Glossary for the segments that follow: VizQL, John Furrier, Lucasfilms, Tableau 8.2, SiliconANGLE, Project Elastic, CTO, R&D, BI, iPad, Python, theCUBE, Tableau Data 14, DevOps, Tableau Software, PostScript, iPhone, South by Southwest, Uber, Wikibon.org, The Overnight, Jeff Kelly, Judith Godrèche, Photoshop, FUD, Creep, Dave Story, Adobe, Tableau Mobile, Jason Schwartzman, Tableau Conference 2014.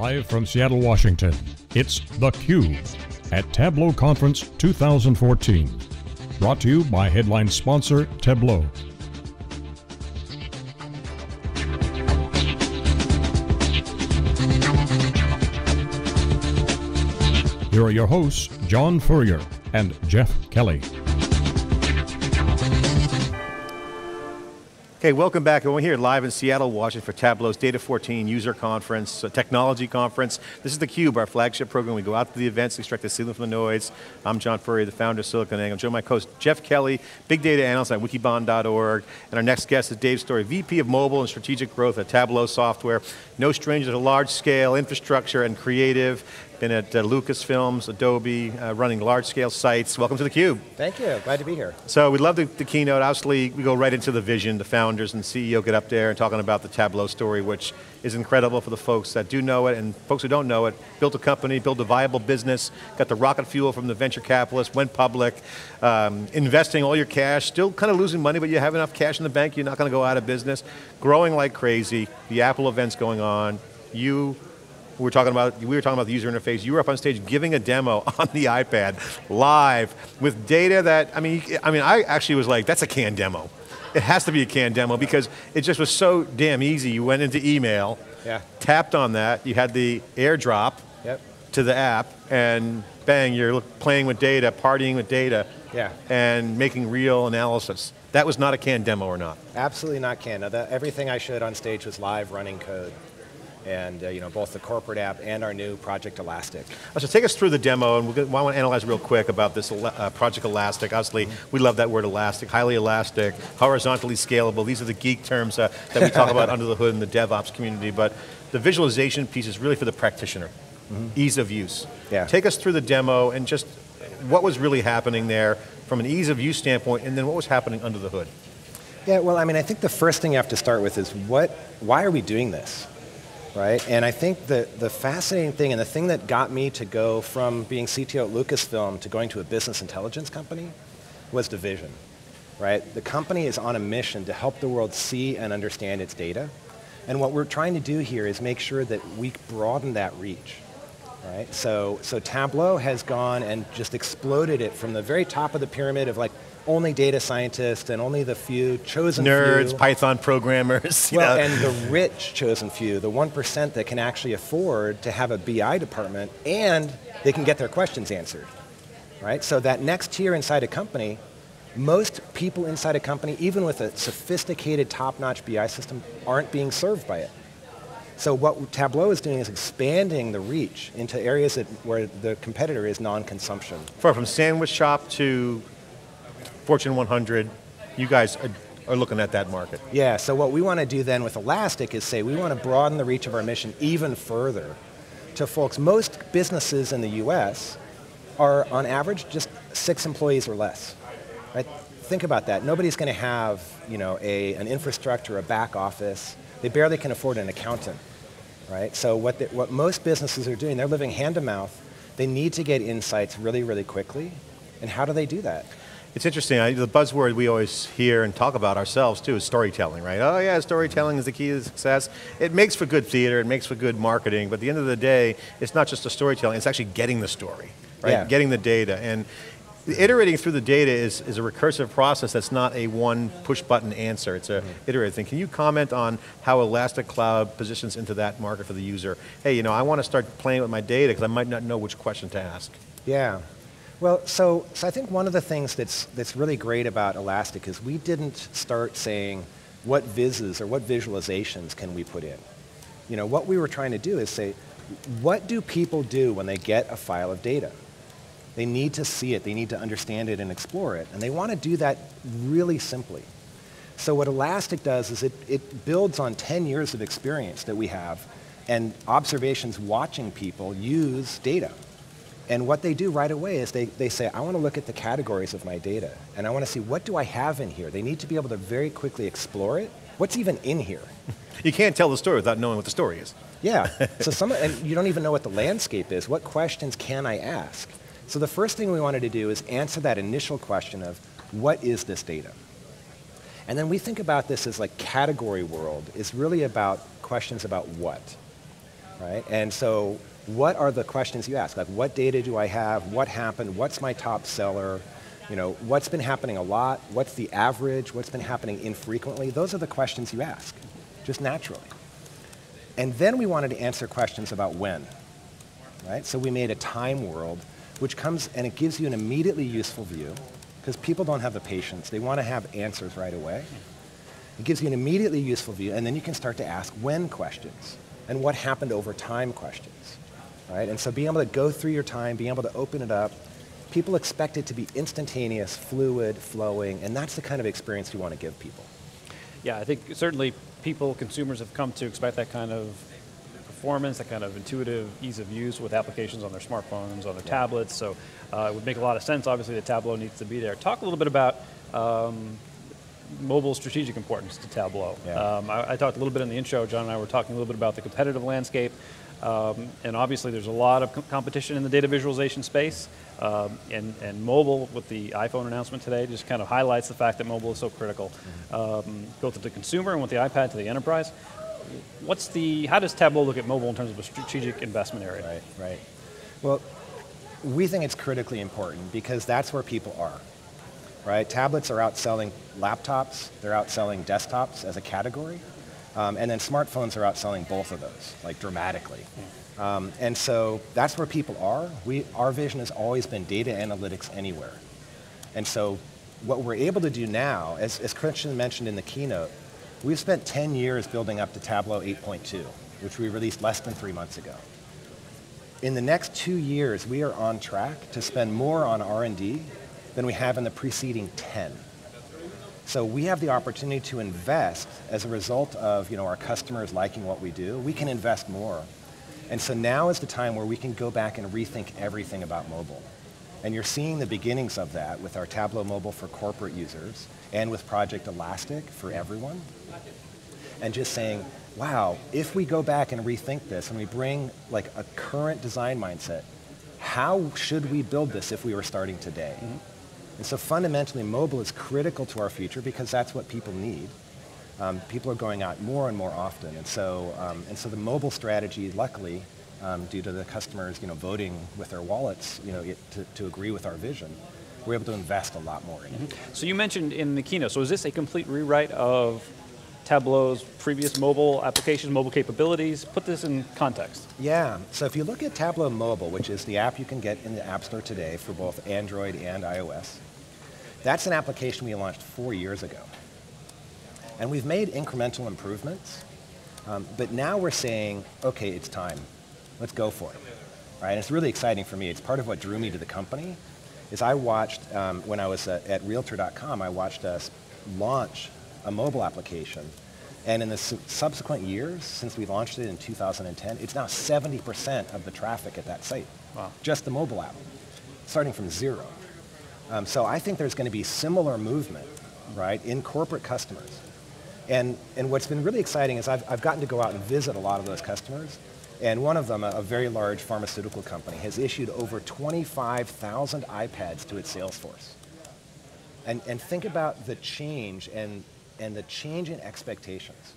Live from Seattle, Washington, it's theCUBE at Tableau Conference 2014. Brought to you by headline sponsor, Tableau. Here are your hosts, John Furrier and Jeff Kelly. Okay, welcome back. We're here live in Seattle, Washington for Tableau's Data 14 user conference, technology conference. This is theCUBE, our flagship program. We go out to the events, extract the signal from the noise. I'm John Furrier, the founder of SiliconANGLE. Join my co-host Jeff Kelly, big data analyst at Wikibon.org. And our next guest is Dave Story, VP of Mobile and Strategic Growth at Tableau Software. No stranger to large scale, infrastructure and creative. Been at Lucasfilms, Adobe, running large-scale sites. Welcome to theCUBE. Thank you, glad to be here. So we love the keynote. Obviously, we go right into the vision. The founders and CEO get up there and talking about the Tableau story, which is incredible for the folks that do know it and folks who don't know it. Built a company, built a viable business, got the rocket fuel from the venture capitalists, went public, investing all your cash, still kind of losing money, but you have enough cash in the bank, you're not going to go out of business. Growing like crazy, the Apple event's going on, we were talking about the user interface. You were up on stage giving a demo on the iPad, live, with data that, I mean, I actually was like, that's a canned demo. It has to be a canned demo because it just was so damn easy. You went into email, tapped on that, you had the airdrop to the app, and bang, you're playing with data, partying with data, and making real analysis. That was not a canned demo or not? Absolutely not canned. Everything I showed on stage was live running code. And you know, both the corporate app and our new Project Elastic. So take us through the demo, and I want to analyze real quick about this Project Elastic. Obviously, we love that word elastic, highly elastic, horizontally scalable. These are the geek terms that we talk about under the hood in the DevOps community, but the visualization piece is really for the practitioner. Ease of use. Take us through the demo and just what was really happening there from an ease of use standpoint, and then what was happening under the hood? Yeah, well, I mean, I think the first thing you have to start with is why are we doing this? Right, and I think the fascinating thing and the thing that got me to go from being CTO at Lucasfilm to going to a business intelligence company was the vision, right? The company is on a mission to help the world see and understand its data, and what we're trying to do here is make sure that we broaden that reach, right? So Tableau has gone and just exploded it from the very top of the pyramid of like, only data scientists and only the few, chosen nerds, few. Nerds, Python programmers. Well, you know. And the rich chosen few, the 1% that can actually afford to have a BI department and they can get their questions answered, right? So that next tier inside a company, most people inside a company, even with a sophisticated top-notch BI system, aren't being served by it. So what Tableau is doing is expanding the reach into areas where the competitor is non-consumption. Far from sandwich shop to Fortune 100, you guys are looking at that market. Yeah, so what we want to do then with Elastic is say we want to broaden the reach of our mission even further to folks. Most businesses in the US are on average just 6 employees or less. Right? Think about that. Nobody's going to have, you know, an infrastructure, a back office. They barely can afford an accountant. Right? So what most businesses are doing, they're living hand to mouth. They need to get insights really, really quickly. And how do they do that? It's interesting, the buzzword we always hear and talk about ourselves too is storytelling, right? Oh yeah, storytelling is the key to success. It makes for good theater, it makes for good marketing, but at the end of the day, it's not just the storytelling, it's actually getting the story, right? Yeah. Getting the data, and iterating through the data is a recursive process that's not a one push button answer, it's a iterative thing. Can you comment on how Elastic Cloud positions into that market for the user? Hey, you know, I want to start playing with my data because I might not know which question to ask. Yeah. Well, so I think one of the things that's really great about Elastic is we didn't start saying what vizs or what visualizations can we put in. You know, what we were trying to do is say, what do people do when they get a file of data? They need to see it, they need to understand it and explore it, and they want to do that really simply. So what Elastic does is it builds on 10 years of experience that we have and observations watching people use data. And what they do right away is they say, I want to look at the categories of my data, and I want to see what do I have in here. They need to be able to very quickly explore it. What's even in here? You can't tell the story without knowing what the story is. Yeah, so and you don't even know what the landscape is. What questions can I ask? So the first thing we wanted to do is answer that initial question of, what is this data? And then we think about this as like category world. It's really about questions about what. right? And so what are the questions you ask? Like, what data do I have? What happened? What's my top seller? You know, what's been happening a lot? What's the average? What's been happening infrequently? Those are the questions you ask, just naturally. And then we wanted to answer questions about when, right? So we made a time world, which comes and it gives you an immediately useful view, because people don't have the patience. They want to have answers right away. It gives you an immediately useful view, and then you can start to ask when questions, and what happened over time questions, right? And so being able to go through your time, being able to open it up, people expect it to be instantaneous, fluid, flowing, and that's the kind of experience you want to give people. Yeah, I think certainly people, consumers have come to expect that kind of performance, that kind of intuitive ease of use with applications on their smartphones, on their tablets, so it would make a lot of sense, obviously, that Tableau needs to be there. Talk a little bit about mobile strategic importance to Tableau. Yeah. I talked a little bit in the intro, John and I were talking a little bit about the competitive landscape, and obviously there's a lot of competition in the data visualization space, and mobile with the iPhone announcement today just kind of highlights the fact that mobile is so critical, both to the consumer and with the iPad to the enterprise. How does Tableau look at mobile in terms of a strategic investment area? Right, right. Well, we think it's critically important because that's where people are, right? Tablets are outselling laptops, they're outselling desktops as a category, and then smartphones are outselling both of those, like dramatically. And so that's where people are. Our vision has always been data analytics anywhere. And so what we're able to do now, as Christian mentioned in the keynote, we've spent 10 years building up to Tableau 8.2, which we released less than 3 months ago. In the next 2 years, we are on track to spend more on R&D than we have in the preceding 10. So we have the opportunity to invest as a result of, you know, our customers liking what we do. We can invest more. And so now is the time where we can go back and rethink everything about mobile. And you're seeing the beginnings of that with our Tableau Mobile for corporate users and with Project Elastic for everyone. And just saying, wow, if we go back and rethink this and we bring like a current design mindset, how should we build this if we were starting today? And so fundamentally, mobile is critical to our future because that's what people need. People are going out more and more often. And so the mobile strategy, luckily, due to the customers, you know, voting with their wallets, you know, to agree with our vision, we're able to invest a lot more in it. So you mentioned in the keynote, so is this a complete rewrite of Tableau's previous mobile applications, mobile capabilities? Put this in context. Yeah, so if you look at Tableau Mobile, which is the app you can get in the App Store today for both Android and iOS, that's an application we launched 4 years ago. And we've made incremental improvements, but now we're saying, okay, it's time. Let's go for it, right? And it's really exciting for me. It's part of what drew me to the company, is I watched, when I was at Realtor.com, I watched us launch a mobile application. And in the subsequent years, since we launched it in 2010, it's now 70% of the traffic at that site. Wow. Just the mobile app, starting from zero. So I think there's going to be similar movement, right, in corporate customers. And what's been really exciting is I've gotten to go out and visit a lot of those customers. And one of them, a very large pharmaceutical company, has issued over 25,000 iPads to its sales force. And think about the change and the change in expectations.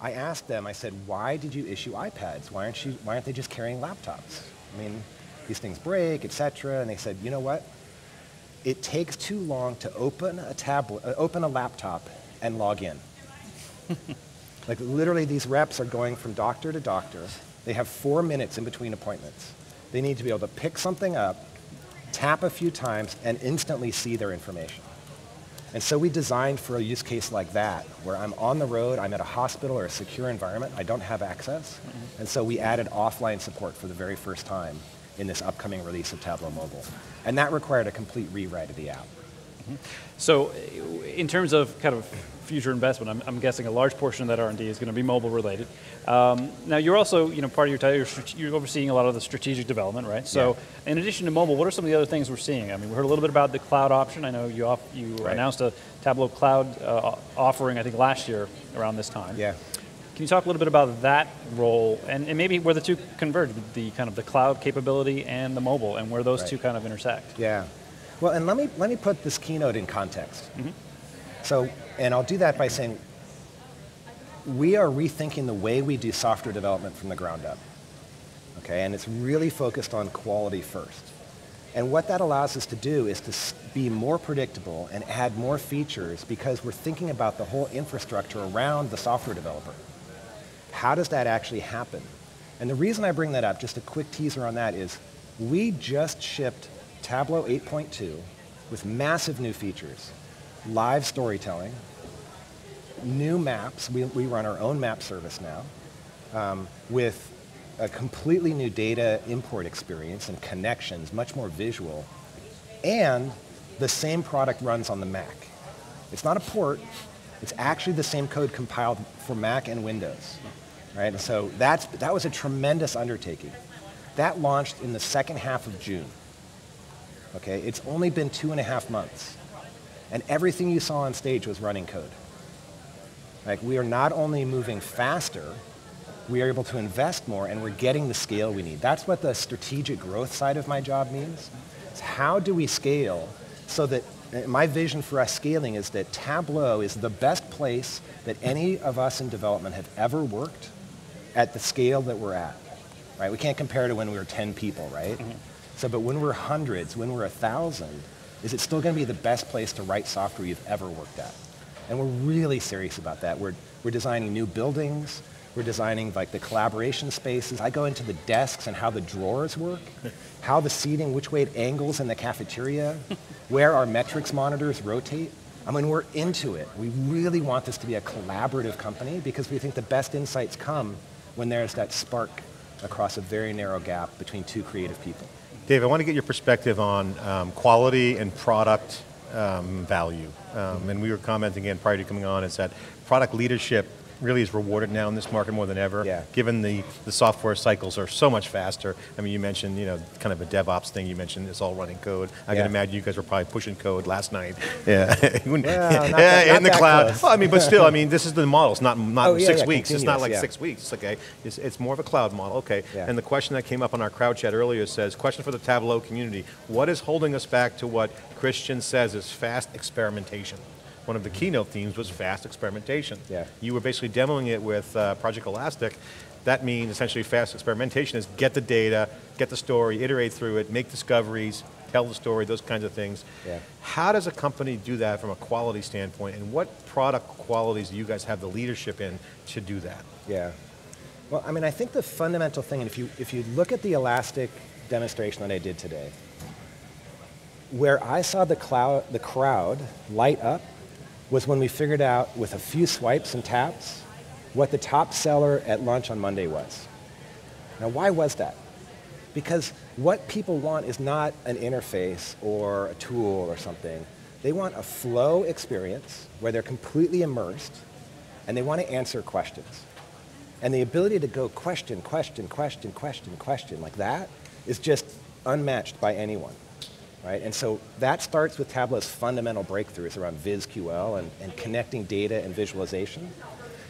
I asked them, I said, why did you issue iPads? Why aren't they just carrying laptops? I mean, these things break, et cetera. And they said, you know what? It takes too long to open a laptop and log in. Like literally these reps are going from doctor to doctor. They have 4 minutes in between appointments. They need to be able to pick something up, tap a few times, and instantly see their information. And so we designed for a use case like that, where I'm on the road, I'm at a hospital or a secure environment, I don't have access. And so we added offline support for the very first time in this upcoming release of Tableau Mobile. And that required a complete rewrite of the app. So in terms of kind of future investment, I'm guessing a large portion of that R&D is going to be mobile related. Now you're also, you know, part of you're overseeing a lot of the strategic development, right? So in addition to mobile, what are some of the other things we're seeing? I mean, we heard a little bit about the cloud option. I know you announced a Tableau Cloud offering, I think last year around this time. Yeah. Can you talk a little bit about that role and maybe where the two converge, the kind of the cloud capability and the mobile, and where those two kind of intersect? Yeah. Well, and let me put this keynote in context. So, and I'll do that by saying, we are rethinking the way we do software development from the ground up. okay? And it's really focused on quality first. And what that allows us to do is to be more predictable and add more features because we're thinking about the whole infrastructure around the software developer. How does that actually happen? And the reason I bring that up, just a quick teaser on that, is we just shipped Tableau 8.2 with massive new features, live storytelling, new maps. We run our own map service now with a completely new data import experience and connections, much more visual, and the same product runs on the Mac. It's not a port, it's actually the same code compiled for Mac and Windows, right? And so that was a tremendous undertaking. That launched in the second half of June, okay? It's only been 2.5 months, and everything you saw on stage was running code. Like, we are not only moving faster, we are able to invest more, and we're getting the scale we need. That's what the strategic growth side of my job means. It's how do we scale so that, my vision for us scaling is that Tableau is the best place that any of us in development have ever worked at the scale that we're at, right? We can't compare to when we were 10 people, right? Mm-hmm. So, but when we're hundreds, when we're 1,000, is it still gonna be the best place to write software you've ever worked at? And we're really serious about that. We're designing new buildings, we're designing like the collaboration spaces. I go into the desks and how the drawers work, how the seating, which way it angles in the cafeteria, where our metrics monitors rotate. I mean, we're into it. We really want this to be a collaborative company because we think the best insights come when there's that spark across a very narrow gap between two creative people. Dave, I want to get your perspective on quality and product value. And we were commenting again prior to coming on is that product leadership really is rewarded now in this market more than ever, yeah, given the software cycles are so much faster. I mean, you mentioned, you know, kind of a DevOps thing, you mentioned it's all running code. I can imagine you guys were probably pushing code last night. Yeah, in the cloud. Well, I mean, but still, I mean, this is the model. It's not 6 weeks. It's not like 6 weeks. It's okay. It's more of a cloud model, okay. Yeah. And the question that came up on our crowd chat earlier says, question for the Tableau community, what is holding us back to what Christian says is fast experimentation? One of the keynote themes was fast experimentation. Yeah. You were basically demoing it with Project Elastic. That means essentially fast experimentation is get the data, get the story, iterate through it, make discoveries, tell the story, those kinds of things. Yeah. How does a company do that from a quality standpoint, and what product qualities do you guys have the leadership in to do that? Yeah. Well, I mean, I think the fundamental thing, and if you look at the Elastic demonstration that I did today, where I saw the crowd light up was when we figured out with a few swipes and taps what the top seller at lunch on Monday was. Now, why was that? Because what people want is not an interface or a tool or something. They want a flow experience where they're completely immersed, and they want to answer questions. And the ability to go question, question, question, question, question like that is just unmatched by anyone. Right? And so that starts with Tableau's fundamental breakthroughs around VizQL and connecting data and visualization.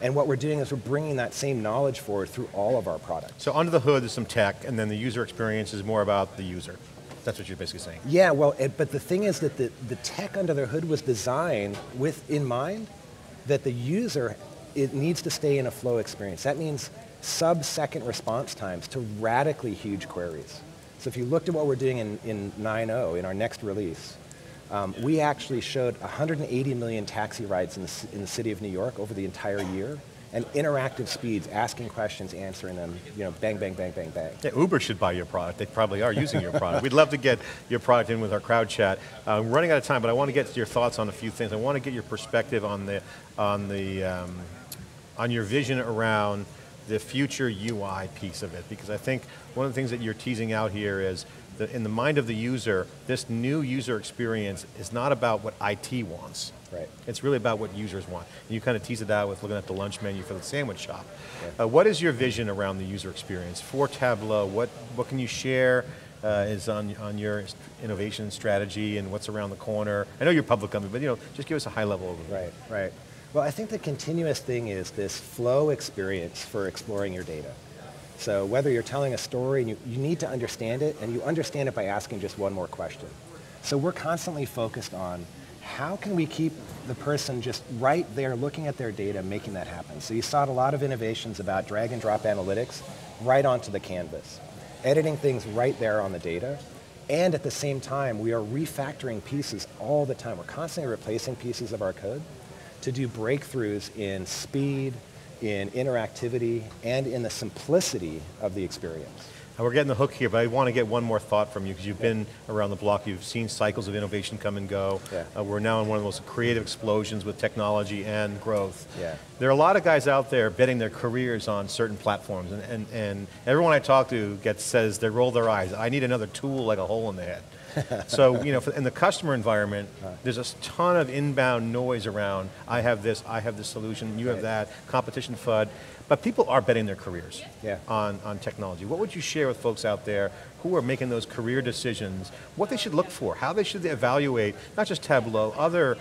And what we're doing is we're bringing that same knowledge forward through all of our products. So under the hood is some tech, and then the user experience is more about the user. That's what you're basically saying. Yeah, well, but the thing is that the tech under the hood was designed with in mind that the user, it needs to stay in a flow experience. That means sub-second response times to radically huge queries. So if you looked at what we're doing in 9.0, in our next release, we actually showed 180 million taxi rides in the city of New York over the entire year, and interactive speeds, asking questions, answering them, you know, bang, bang, bang, bang, bang. Yeah, Uber should buy your product. They probably are using your product. We'd love to get your product in with our crowd chat. I'm running out of time, but I want to get to your thoughts on a few things. I want to get your perspective on your vision around the future UI piece of it, because I think one of the things that you're teasing out here is that in the mind of the user, this new user experience is not about what IT wants. Right. It's really about what users want. And you kind of tease it out with looking at the lunch menu for the sandwich shop. Yeah. What is your vision around the user experience for Tableau? What can you share is on your innovation strategy and what's around the corner? I know you're a public company, but you know, just give us a high level overview. Right, right. Well, I think the continuous thing is this flow experience for exploring your data. So whether you're telling a story, and you need to understand it, and you understand it by asking just one more question. So we're constantly focused on how can we keep the person just right there looking at their data, making that happen. So you saw a lot of innovations about drag and drop analytics right onto the canvas. editing things right there on the data, and at the same time, we are refactoring pieces all the time. We're constantly replacing pieces of our code to do breakthroughs in speed, in interactivity, and in the simplicity of the experience. Now we're getting the hook here, but I want to get one more thought from you, because you've been around the block, you've seen cycles of innovation come and go. Yeah. We're now in one of the most creative explosions with technology and growth. Yeah. There are a lot of guys out there betting their careers on certain platforms, and everyone I talk to says they roll their eyes, I need another tool like a hole in the head. So, you know, in the customer environment, there's a ton of inbound noise around, I have this solution, you have that, competition FUD, but people are betting their careers on technology. What would you share with folks out there who are making those career decisions, what they should look for, how they should evaluate, not just Tableau, other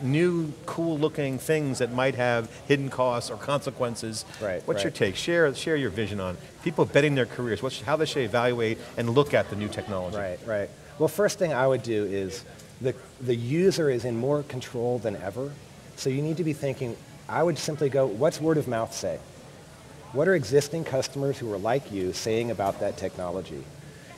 new cool looking things that might have hidden costs or consequences? What's your take? Share your vision on people betting their careers, how they should evaluate and look at the new technology. Right. Well, first thing I would do is, the user is in more control than ever, so you need to be thinking, I would simply go, what's word of mouth say? What are existing customers who are like you saying about that technology?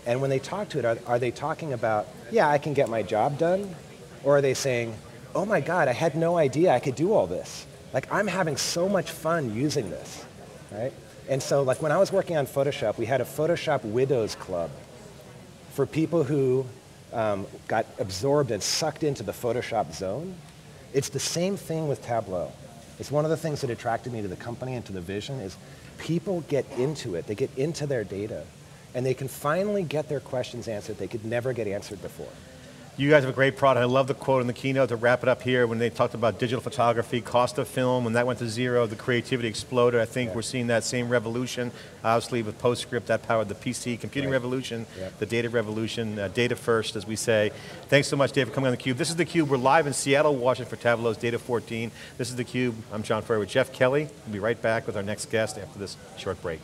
And when they talk to it, are they talking about, yeah, I can get my job done? Or are they saying, oh my God, I had no idea I could do all this. Like, I'm having so much fun using this, right? And so, like, when I was working on Photoshop, we had a Photoshop Widows Club for people who got absorbed and sucked into the Photoshop zone. It's the same thing with Tableau. It's one of the things that attracted me to the company and to the vision is people get into it, they get into their data, and they can finally get their questions answered they could never get answered before. You guys have a great product. I love the quote in the keynote to wrap it up here when they talked about digital photography, cost of film, when that went to zero, the creativity exploded. I think we're seeing that same revolution, obviously with PostScript, that powered the PC computing revolution, the data revolution, data first, as we say. Thanks so much, Dave, for coming on theCUBE. This is theCUBE. We're live in Seattle, Washington for Tableau's Data 14. This is theCUBE. I'm John Furrier with Jeff Kelly. We'll be right back with our next guest after this short break.